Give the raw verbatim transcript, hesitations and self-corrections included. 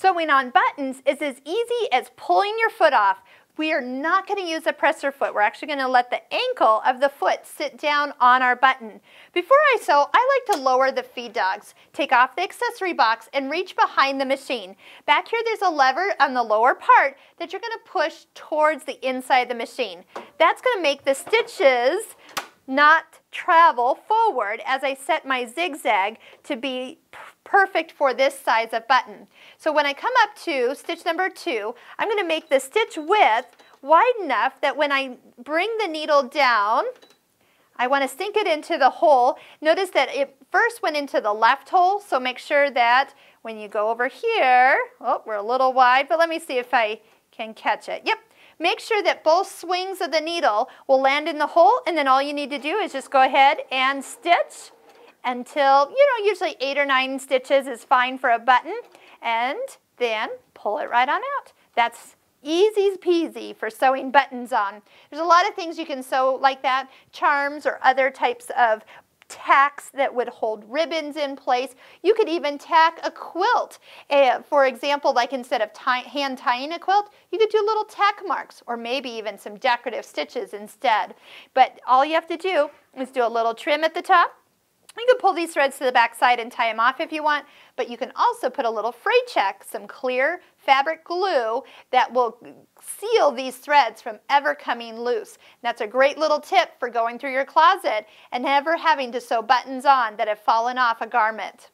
So when on buttons, it's as easy as pulling your foot off. We are not going to use a presser foot. We're actually going to let the ankle of the foot sit down on our button. Before I sew, I like to lower the feed dogs, take off the accessory box, and reach behind the machine. Back here, there's a lever on the lower part that you're going to push towards the inside of the machine. That's going to make the stitches not travel forward as I set my zigzag to be perfect for this size of button. So when I come up to stitch number two, I'm going to make the stitch width wide enough that when I bring the needle down, I want to sink it into the hole. Notice that it first went into the left hole, so make sure that when you go over here, oh, we're a little wide, but let me see if I can catch it. Yep. Make sure that both swings of the needle will land in the hole, and then all you need to do is just go ahead and stitch until, you know, usually eight or nine stitches is fine for a button, and then pull it right on out. That's easy peasy for sewing buttons on. There's a lot of things you can sew like that, charms or other types of tacks that would hold ribbons in place. You could even tack a quilt. Uh, for example, like instead of tie hand tying a quilt, you could do little tack marks or maybe even some decorative stitches instead. But all you have to do is do a little trim at the top. You can pull these threads to the back side and tie them off if you want, but you can also put a little fray check, some clear fabric glue that will seal these threads from ever coming loose. And that's a great little tip for going through your closet and never having to sew buttons on that have fallen off a garment.